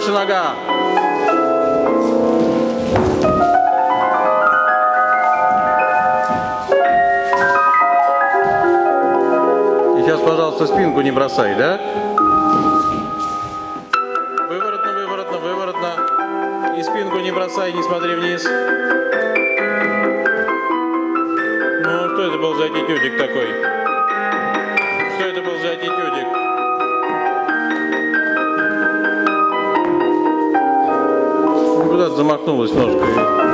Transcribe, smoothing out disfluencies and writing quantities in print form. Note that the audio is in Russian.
Больше нога. И сейчас, пожалуйста, спинку не бросай, да? Выворотно, выворотно, выворотно. И спинку не бросай, не смотри вниз. Ну, что это был за аттитюдик такой? Что это был за аттитюдик? Замахнулась ножкой.